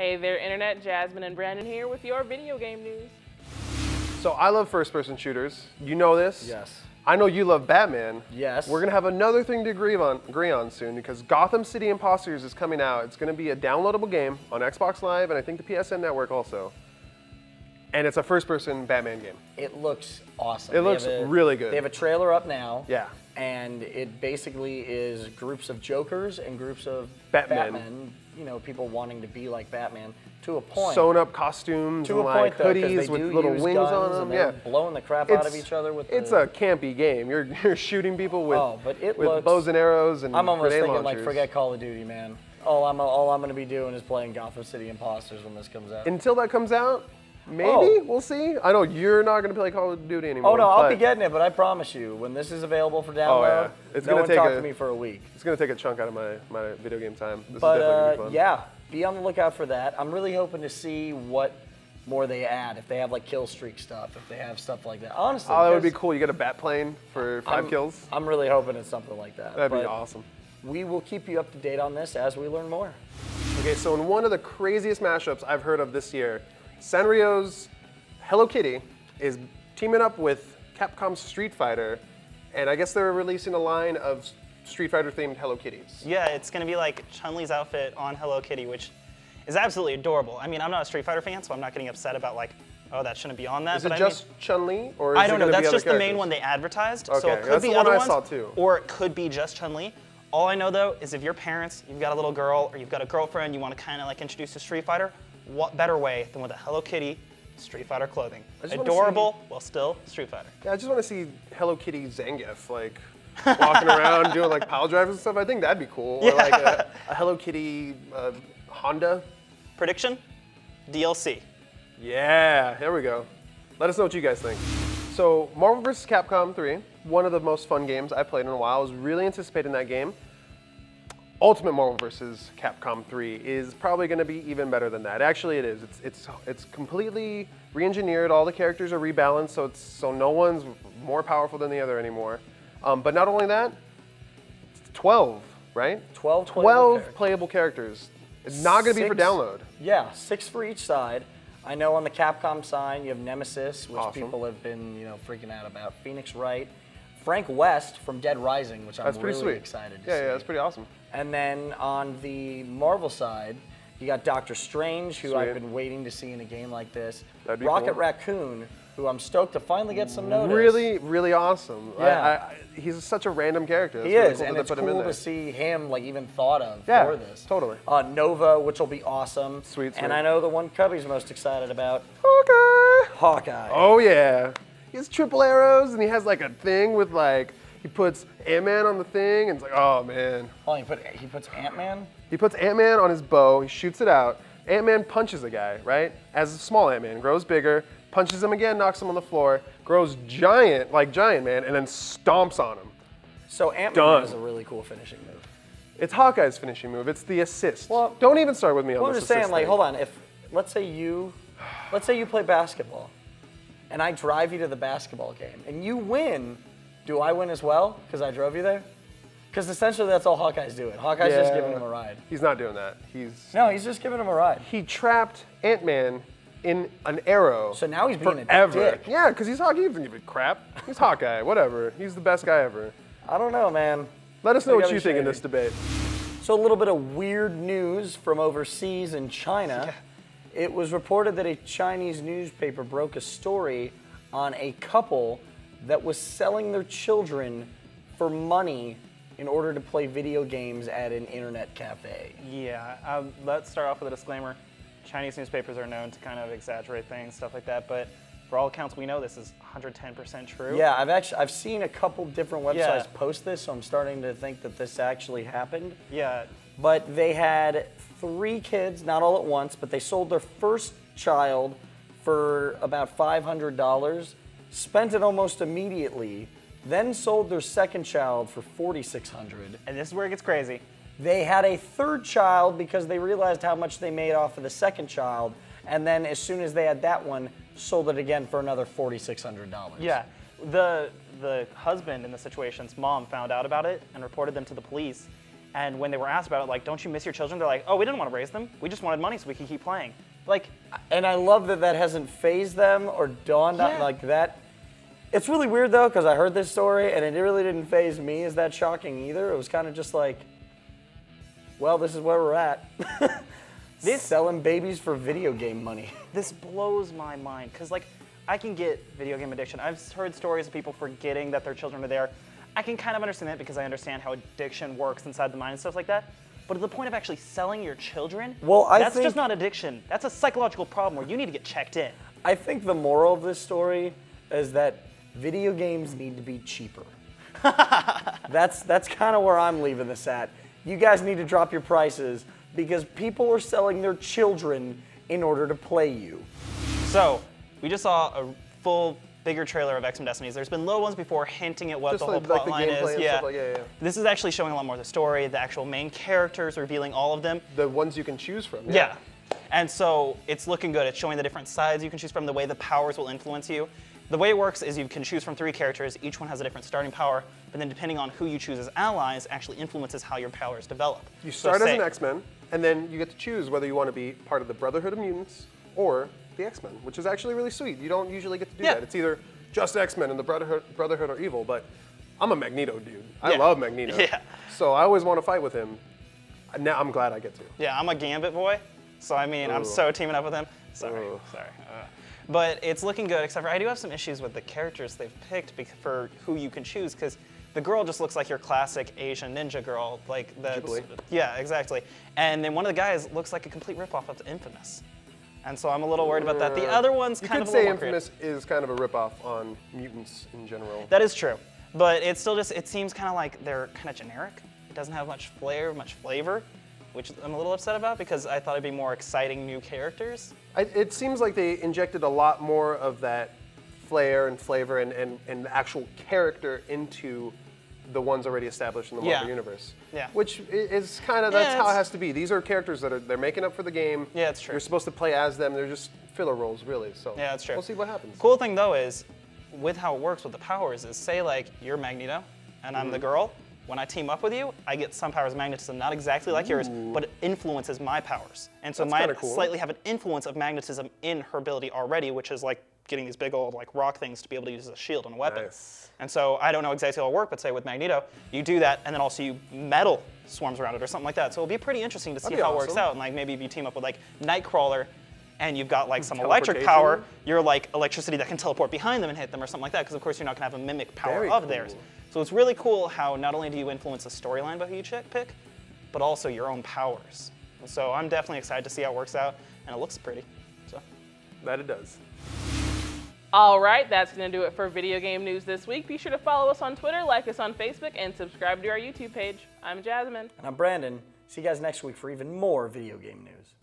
Hey there, Internet. Jasmine and Brandon here with your video game news. So I love first-person shooters. You know this. Yes. I know you love Batman. Yes. We're gonna have another thing to agree on soon because Gotham City Impostors is coming out. It's gonna be a downloadable game on Xbox Live and I think the PSN network also. And it's a first-person Batman game. It looks awesome. It looks really good. They have a trailer up now. Yeah. And it basically is groups of Jokers and groups of Batman, you know, people wanting to be like Batman to a point. Sewn up costumes and like hoodies with little wings on them. Yeah, blowing the crap out of each other with. It's a campy game. You're shooting people with bows and arrows and grenade launchers. I'm almost thinking like forget Call of Duty, man. All I'm gonna be doing is playing Gotham City Impostors when this comes out. Until that comes out. Maybe, we'll see. I know you're not gonna play Call of Duty anymore. Oh no, I'll be getting it, but I promise you, when this is available for download, no one talk to me for a week. It's gonna take a chunk out of my video game time. This is definitely gonna be fun. Yeah, be on the lookout for that. I'm really hoping to see what more they add, if they have like kill streak stuff, if they have stuff like that. Honestly. Oh, that would be cool. You get a bat plane for 5 kills. I'm really hoping it's something like that. That'd be awesome. We will keep you up to date on this as we learn more. Okay, so in one of the craziest mashups I've heard of this year, Sanrio's Hello Kitty is teaming up with Capcom's Street Fighter, and I guess they're releasing a line of Street Fighter themed Hello Kitties. Yeah, it's gonna be like Chun-Li's outfit on Hello Kitty, which is absolutely adorable. I mean, I'm not a Street Fighter fan, so I'm not getting upset about like, oh, that shouldn't be on that. Is it just Chun-Li, or I don't know, that's just the main one they advertised, so it could be other ones, or it could be just Chun-Li. All I know though is if you're parents, you've got a little girl, or you've got a girlfriend you wanna kinda like introduce to Street Fighter, what better way than with a Hello Kitty Street Fighter clothing? Adorable, while still Street Fighter. Yeah, I just want to see Hello Kitty Zangief, like walking around doing like pile drivers and stuff. I think that'd be cool. Yeah. Or like a Hello Kitty Honda. Prediction? DLC. Yeah, here we go. Let us know what you guys think. So Marvel vs. Capcom 3, one of the most fun games I played in a while. I was really anticipating that game. Ultimate Marvel versus Capcom 3 is probably going to be even better than that. Actually, it is. It's completely re-engineered. All the characters are rebalanced, so no one's more powerful than the other anymore. But not only that, it's 12, right? 12 playable characters. It's not going to be for download. Yeah, 6 for each side. I know on the Capcom side you have Nemesis, which people have been freaking out about. Phoenix Wright, Frank West from Dead Rising, which I'm really excited to see. Yeah, that's pretty awesome. And then on the Marvel side, you got Doctor Strange, who I've been waiting to see in a game like this. That'd be Rocket Raccoon, who I'm stoked to finally get some notice. Really, really awesome. Yeah. He's such a random character. He is, and it's cool to see him like even thought of for this. Totally. Nova, which will be awesome. Sweet. And I know the one Cubby's most excited about. Hawkeye. Oh yeah. He has triple arrows, and he has like a thing with like. He puts Ant-Man on the thing, and it's like, oh man. Oh, he puts Ant-Man? He puts Ant-Man on his bow, he shoots it out. Ant-Man punches a guy, right? As a small Ant-Man, grows bigger, punches him again, knocks him on the floor, grows giant, like Giant Man, and then stomps on him. So Ant-Man is a really cool finishing move. It's Hawkeye's finishing move, it's the assist. Well, don't even start with me on this assist thing. I'm just saying, like, hold on, if, let's say you play basketball, and I drive you to the basketball game, and you win, do I win as well, because I drove you there? Because essentially that's all Hawkeye's doing. Hawkeye's just giving him a ride. He's not doing that. No, he's just giving him a ride. He trapped Ant-Man in an arrow. So now he's being a dick. Yeah, because he's Hawkeye. He doesn't give a crap. He's Hawkeye, whatever. He's the best guy ever. I don't know, man. Let us know what you think in this debate. So a little bit of weird news from overseas in China. Yeah. It was reported that a Chinese newspaper broke a story on a couple that was selling their children for money in order to play video games at an internet cafe. Yeah, let's start off with a disclaimer. Chinese newspapers are known to kind of exaggerate things, stuff like that, but for all accounts we know this is 110% true. Yeah, I've seen a couple different websites post this, so I'm starting to think that this actually happened. Yeah. But they had 3 kids, not all at once, but they sold their first child for about $500. Spent it almost immediately, then sold their second child for $4,600. And this is where it gets crazy. They had a third child because they realized how much they made off of the second child, and then as soon as they had that one, sold it again for another $4,600. Yeah, the husband in the situation's mom found out about it and reported them to the police, And when they were asked about it, like, don't you miss your children? They're like, oh, we didn't want to raise them. We just wanted money so we could keep playing. Like, and I love that that hasn't phased them or dawned on like that. It's really weird though, because I heard this story and it really didn't phase me as that shocking either. It was kind of just like, well, this is where we're at. This selling babies for video game money. This blows my mind, because like, I can get video game addiction. I've heard stories of people forgetting that their children are there. I can kind of understand that because I understand how addiction works inside the mind and stuff like that. But to the point of actually selling your children, well, that's just not addiction. That's a psychological problem where you need to get checked in. I think the moral of this story is that video games need to be cheaper. That's kind of where I'm leaving this at. You guys need to drop your prices because people are selling their children in order to play you. So, we just saw a full bigger trailer of X-Men Destiny. There's been little ones before hinting at what just the whole plot line is. This is actually showing a lot more of the story, the actual main characters, revealing all of them. The ones you can choose from. Yeah. And so it's looking good. It's showing the different sides you can choose from, the way the powers will influence you. The way it works is you can choose from 3 characters. Each one has a different starting power, but then depending on who you choose as allies actually influences how your powers develop. You start as an X-Men, and then you get to choose whether you want to be part of the Brotherhood of Mutants or the X-Men, which is actually really sweet. You don't usually get to do that. It's either just X-Men and the Brotherhood are evil, but I'm a Magneto dude. I love Magneto. So I always want to fight with him. Now I'm glad I get to. Yeah, I'm a Gambit boy, so I mean, I'm so teaming up with him. But it's looking good, except for I do have some issues with the characters they've picked for who you can choose, because the girl just looks like your classic Asian ninja girl. Like the Jubilee. Yeah, exactly. And then one of the guys looks like a complete ripoff of Infamous. And so I'm a little worried about that. The other one's kind of a little more creative. You could say Infamous is kind of a ripoff on mutants in general. That is true. But it's still just, it seems kind of like they're kind of generic. It doesn't have much flair, much flavor, which I'm a little upset about because I thought it'd be more exciting new characters. It seems like they injected a lot more of that flair and flavor and the actual character into the ones already established in the Marvel universe. Which is kind of, that's how it has to be. These are characters that are, they're making up for the game. Yeah, that's true. You're supposed to play as them. They're just filler roles, really. So yeah, that's true. We'll see what happens. Cool thing though is, with how it works with the powers is, say like, you're Magneto, and I'm the girl. When I team up with you, I get some powers of magnetism, not exactly like yours, but it influences my powers. And so mine slightly have an influence of magnetism in her ability already, which is like getting these big old like rock things to be able to use as a shield on a weapon. And so I don't know exactly how it'll work, but say with Magneto, you do that, and then also you metal swarms around it or something like that. So it'll be pretty interesting to see how it works out. And like maybe if you team up with like Nightcrawler, and you've got like some electric power, you're like electricity that can teleport behind them and hit them or something like that, because of course you're not gonna have a mimic power of theirs. So it's really cool how not only do you influence the storyline by who you pick, but also your own powers. And so I'm definitely excited to see how it works out, and it looks pretty, so. That it does. All right, that's gonna do it for video game news this week. Be sure to follow us on Twitter, like us on Facebook, and subscribe to our YouTube page. I'm Jasmine. And I'm Brandon. See you guys next week for even more video game news.